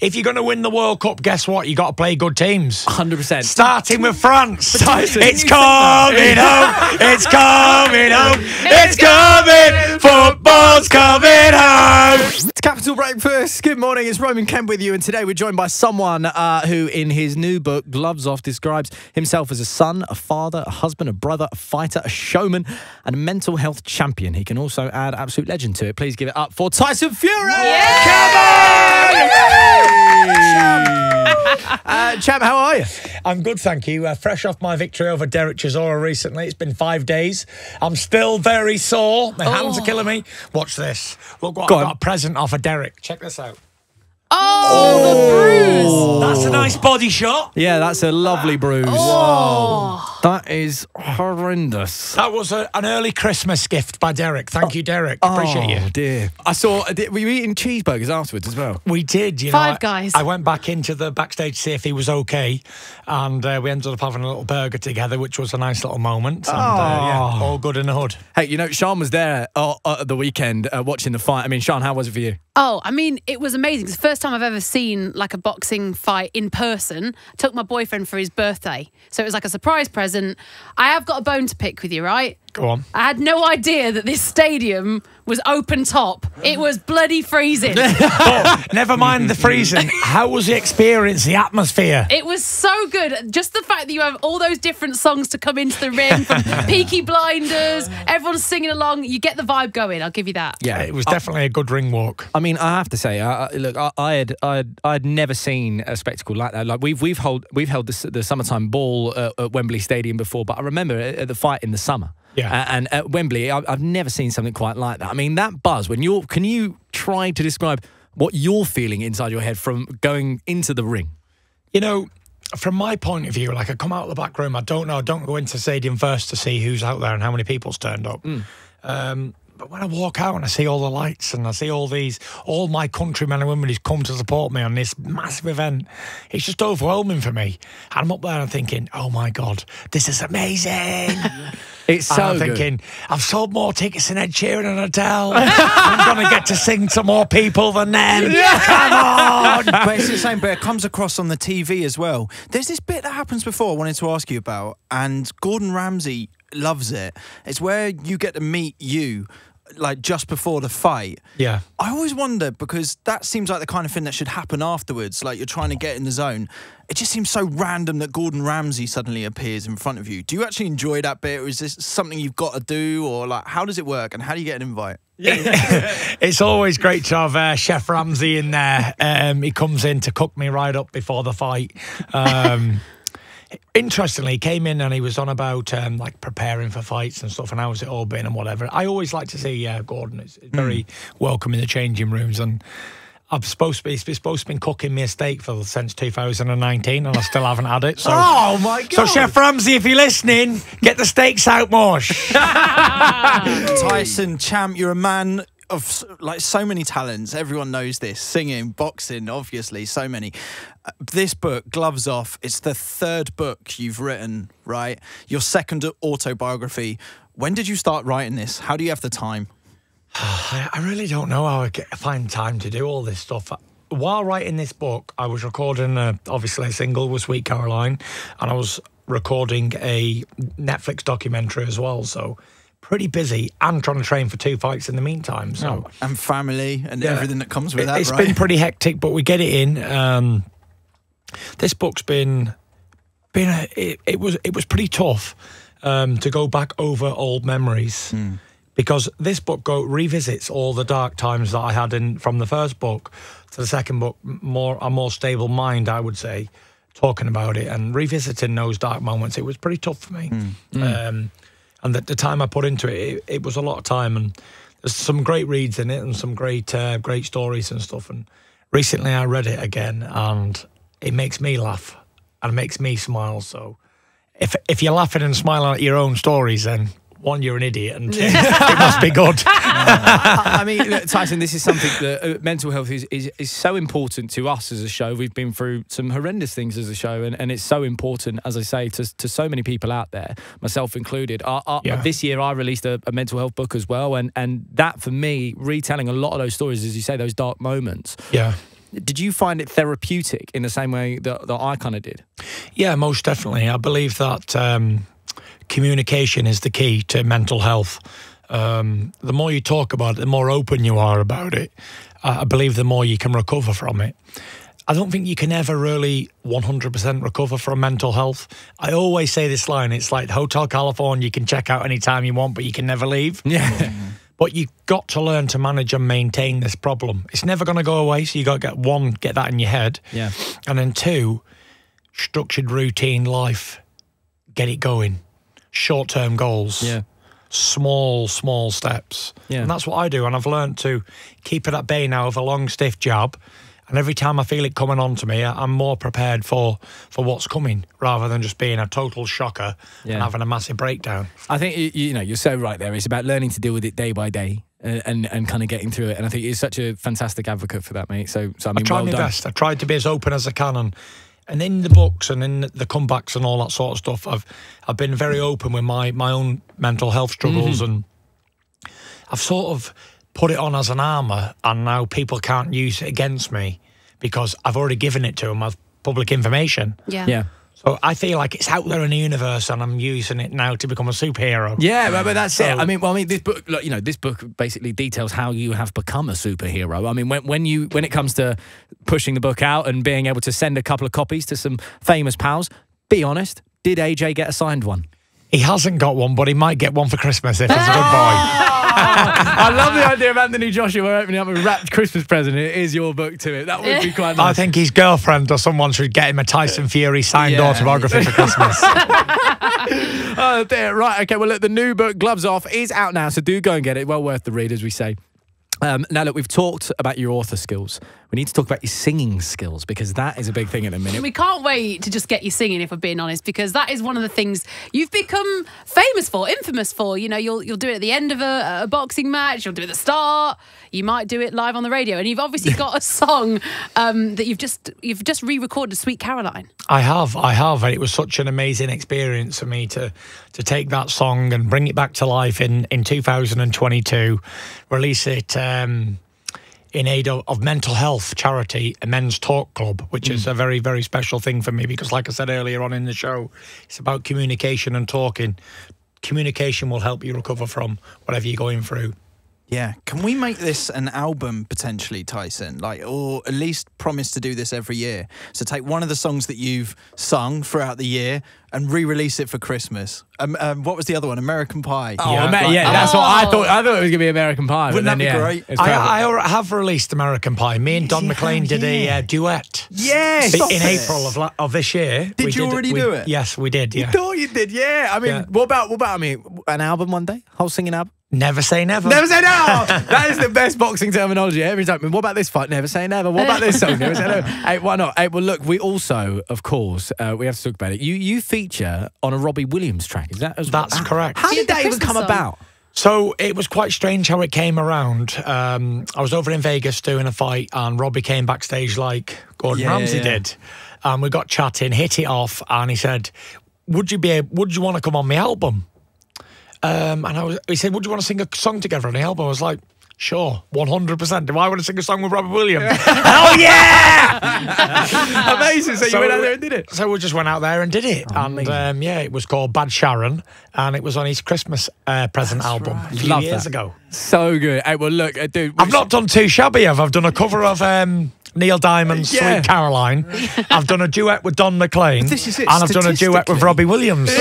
if you're going to win the World Cup, guess what? You've got to play good teams. 100%. Starting with France. Tyson, it's coming home. It's coming home. It's coming. Football's coming home. It's Capital Breakfast. Good morning. It's Roman Kemp with you. And today we're joined by someone who, in his new book, Gloves Off, describes himself as a son, a father, a husband, a brother, a fighter, a showman, and a mental health champion. He can also add absolute legend to it. Please give it up for Tyson Fury. Yeah. Come on. Yeah. Champ, how are you? I'm good, thank you. Fresh off my victory over Derek Chisora recently. It's been 5 days. I'm still very sore. My hands are killing me. Watch this. Look what I got a present off of Derek. Check this out. Oh, the bruise. That's a nice body shot. Yeah, that's a lovely bruise. Oh. That is horrendous. That was an early Christmas gift by Derek. Thank you, Derek. Appreciate you. Oh, dear. I saw... Were you eating cheeseburgers afterwards as well? We did, you know. Five Guys. I went back into the backstage to see if he was okay, and we ended up having a little burger together, which was a nice little moment. And, yeah, all good in the hood. Hey, you know, Sean was there the weekend watching the fight. I mean, Sean, how was it for you? Oh, I mean, it was amazing. It's the first time I've ever seen like a boxing fight in person. I took my boyfriend for his birthday, so it was like a surprise present. I have got a bone to pick with you, right? Go on. I had no idea that this stadium was open top. It was bloody freezing. But never mind the freezing. How was the experience, the atmosphere? It was so good. Just the fact that you have all those different songs to come into the ring from Peaky Blinders, everyone's singing along. You get the vibe going, I'll give you that. Yeah, it was definitely a good ring walk. I mean, I have to say, look, I had never seen a spectacle like that. Like we've held the summertime ball at Wembley Stadium before, but I remember the fight in the summer. Yeah. And at Wembley, I've never seen something quite like that. I mean, that buzz, when you're... Can you try to describe what you're feeling inside your head from going into the ring? You know, from my point of view, like I come out of the back room, I don't know, I don't go into the stadium first to see who's out there and how many people's turned up. Mm. But when I walk out and I see all the lights and I see all my countrymen and women who's come to support me on this massive event, it's just overwhelming for me. And I'm up there and I'm thinking, oh my God, this is amazing. It's so I'm thinking, good. I've sold more tickets than Ed Sheeran and Adele. I'm going to get to sing to more people than them. Yeah. Come on. But it's the same, but it comes across on the TV as well. There's this bit that happens before I wanted to ask you about, and Gordon Ramsay loves it. It's where you get to meet you, like, just before the fight. Yeah. I always wonder, because that seems like the kind of thing that should happen afterwards, like you're trying to get in the zone. It just seems so random that Gordon Ramsay suddenly appears in front of you. Do you actually enjoy that bit, or is this something you've got to do, or like how does it work and how do you get an invite? It's always great to have Chef Ramsay in there. He comes in to cook me right up before the fight. Interestingly, he came in and he was on about like preparing for fights and stuff and how's it all been and whatever. I always like to see Gordon. It's very welcome in the changing rooms, and he's supposed to been cooking me a steak for since 2019 and I still haven't had it. So, oh my God. So Chef Ramsay, if you're listening, get the steaks out, Mosh. Tyson, champ, you're a man of like so many talents. Everyone knows this: singing, boxing, obviously, so many. This book, Gloves Off, it's the third book you've written, right? Your second autobiography. When did you start writing this? How do you have the time? I really don't know how I find time to do all this stuff. While writing this book, I was recording obviously a single with Sweet Caroline, and I was recording a Netflix documentary as well, so pretty busy, and trying to train for 2 fights in the meantime. So and family and everything that comes with that. It's been pretty hectic, but we get it in. This book's been it was pretty tough to go back over old memories, because this book revisits all the dark times that I had from the first book to the second book. A more stable mind, I would say, talking about it and revisiting those dark moments. It was pretty tough for me. And the time I put into it, it was a lot of time, and there's some great reads in it and some great great stories and stuff. And recently I read it again, and it makes me laugh and it makes me smile. So if you're laughing and smiling at your own stories, then one, you're an idiot, and two, it must be good. I mean, look, Tyson, this is something that mental health is so important to us as a show. We've been through some horrendous things as a show, and it's so important, as I say, to so many people out there, myself included. This year, I released a mental health book as well, and that, for me, retelling a lot of those stories, as you say, those dark moments. Yeah. Did you find it therapeutic in the same way that, I kind of did? Yeah, most definitely. I believe that communication is the key to mental health. The more you talk about it, the more open you are about it. I believe the more you can recover from it. I don't think you can ever really 100% recover from mental health. I always say this line, it's like Hotel California, you can check out anytime you want, but you can never leave. Yeah. Mm. But you've got to learn to manage and maintain this problem. It's never going to go away, so you've got to get, one, get that in your head. Yeah. And then two, structured routine life. Get it going. Short-term goals. Yeah. Small steps. Yeah. And that's what I do, and I've learned to keep it at bay now with a long, stiff jab. And every time I feel it coming on to me, I'm more prepared for what's coming rather than just being a total shocker and having a massive breakdown. I think, you know, you're so right there. It's about learning to deal with it day by day and kind of getting through it. And I think you're such a fantastic advocate for that, mate. So I mean, well done. I tried my best. I tried to be as open as I can. And in the books and in the comebacks and all that sort of stuff, I've been very open with my own mental health struggles. Mm-hmm. And I've sort of put it on as an armour, and now people can't use it against me because I've already given it to them as public information. Yeah. Yeah. So I feel like it's out there in the universe, and I'm using it now to become a superhero. Yeah, but that's it. I mean, this book, you know, this book basically details how you have become a superhero. I mean, when it comes to pushing the book out and being able to send a couple of copies to some famous pals, be honest, did AJ get a signed one? He hasn't got one, but he might get one for Christmas if he's a good boy. I love the idea of Anthony Joshua opening up a wrapped Christmas present. It is your book to it. That would be quite nice. I think his girlfriend or someone should get him a Tyson Fury signed autobiography for Christmas. Oh dear. Right, okay, well look, the new book, Gloves Off, is out now, so do go and get it. Well worth the read, as we say. Now look, we've talked about your author skills. We need to talk about your singing skills, because that is a big thing in a minute. We can't wait to just get you singing, if we're being honest, because that is one of the things you've become famous for, infamous for. You know, you'll do it at the end of a boxing match, you'll do it at the start, you might do it live on the radio, and you've obviously got a song that you've just re-recorded, Sweet Caroline. I have, and it was such an amazing experience for me to take that song and bring it back to life in 2022, release it. In aid of mental health charity, Men's Talk Club, which is a very, very special thing for me, because like I said earlier on in the show, it's about communication and talking. Communication will help you recover from whatever you're going through. Yeah. Can we make this an album potentially, Tyson? Like, or at least promise to do this every year. So take one of the songs that you've sung throughout the year and re-release it for Christmas. What was the other one? American Pie. Oh, yeah, that's what I thought. I thought it was going to be American Pie. Wouldn't that be great? I have released American Pie. Me and Don McLean did a duet. Yes! In April of this year. Did you already do it? Yes, we did, yeah. You thought you did, yeah. I mean, what about an album one day? Whole singing album? Never say never. Never say never. That is the best boxing terminology every time. I mean, what about this fight? Never say never. What about this song? Never say never. Hey, why not? Hey, well, look, we also, of course, we have to talk about it. You feature on a Robbie Williams track. Is that as well? That's correct. How did that even come about? So it was quite strange how it came around. I was over in Vegas doing a fight, and Robbie came backstage like Gordon Ramsay did, and we got chatting, hit it off, and he said, "Would you want to come on my album?" He said, "Would you want to sing a song together on the album?" I was like, "Sure, 100%. Do I want to sing a song with Robbie Williams?" Oh yeah! Amazing. So you went out there and did it. So we just went out there and did it. Amazing. And it was called Bad Sharon, and it was on his Christmas present album a few years ago. So good. Hey, well, look, dude, I've not done too shabby. I've done a cover of Neil Diamond's Sweet Caroline. I've done a duet with Don McLean, and I've done a duet with Robbie Williams.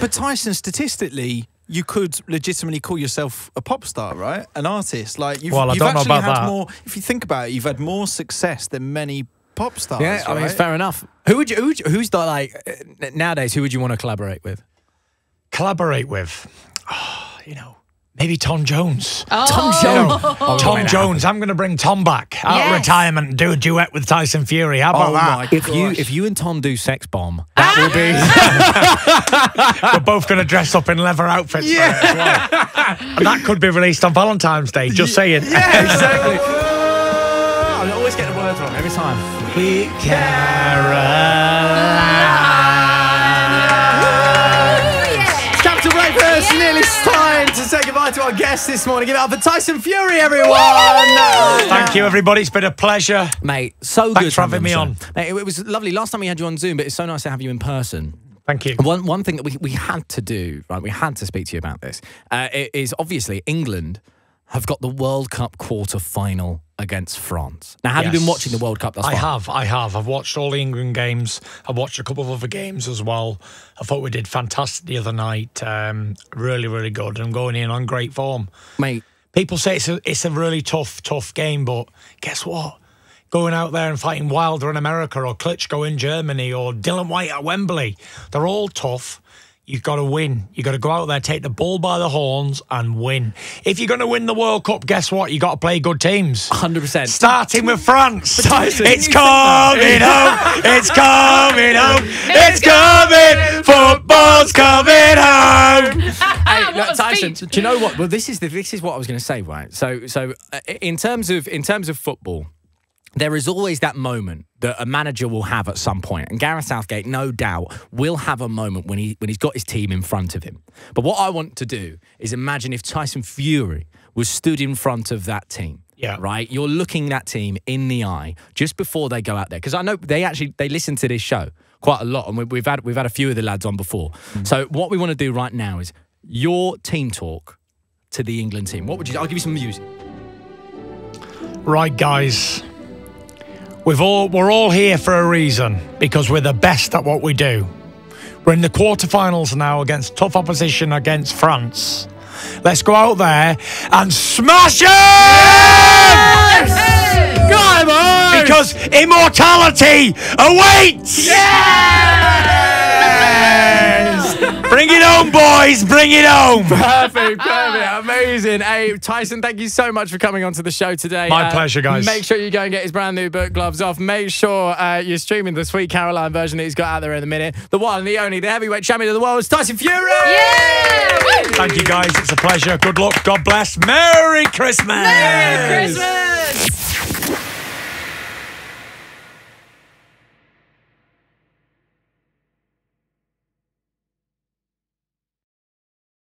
But Tyson, statistically, you could legitimately call yourself a pop star, right? An artist. Like, you've actually had more, if you think about it, you've had more success than many pop stars. Yeah, right? I mean, it's fair enough. Who's the, like, nowadays, who would you want to collaborate with? Collaborate with? Oh, you know, maybe Tom Jones. Oh. Tom Jones. Tom Jones. I'm going to bring Tom back out of retirement and do a duet with Tyson Fury. How about that? If you and Tom do Sex Bomb, that will be... We're both going to dress up in leather outfits for it as well. And that could be released on Valentine's Day, just saying. Yeah, exactly. I always get the words wrong every time. Sweet Caroline. It's Capital Breakfast. Nearly time to say goodbye. out to our guest this morning. Give it up for Tyson Fury, everyone. Thank you, everybody. It's been a pleasure. Mate, so good for having me on. Mate, it was lovely. Last time we had you on Zoom, but it's so nice to have you in person. Thank you. One thing that we had to do, right, we had to speak to you about this, is obviously England have got the World Cup quarter-final against France. Now, have you been watching the World Cup thus far? I have. I've watched all the England games. I've watched a couple of other games as well. I thought we did fantastic the other night. Really, really good. And going in on great form. Mate. People say it's a really tough game, but guess what? Going out there and fighting Wilder in America or Klitschko in Germany or Dylan White at Wembley, they're all tough. You've got to win. You've got to go out there, take the bull by the horns and win. If you're going to win the World Cup, guess what? You've got to play good teams. 100%. Starting with France. Tyson, it's coming home. It's coming home. It's coming. Football's coming home. Hey, look, Tyson, do you know what? Well, this is what I was going to say, right? So in terms of football, there is always that moment that a manager will have at some point. And Gareth Southgate, no doubt, will have a moment when he's got his team in front of him. But what I want to do is imagine if Tyson Fury was stood in front of that team. Yeah. Right? You're looking that team in the eye just before they go out there. Because I know they listen to this show quite a lot. And we've had a few of the lads on before. Mm-hmm. So what we want to do right now is your team talk to the England team. What would you do? I'll give you some music. Right, guys. We're all here for a reason, because we're the best at what we do. We're in the quarterfinals now against tough opposition against France. Let's go out there and smash them! Yes! Come on! Because immortality awaits! Yes! Bring it home, boys! Bring it home! Perfect. Amazing. Hey, Tyson, thank you so much for coming onto the show today. My pleasure, guys. Make sure you go and get his brand new book, Gloves Off. Make sure you're streaming the Sweet Caroline version that he's got out there in a minute. The one, the only, the heavyweight champion of the world is Tyson Fury! Yeah! Thank you, guys. It's a pleasure. Good luck. God bless. Merry Christmas! Merry Christmas!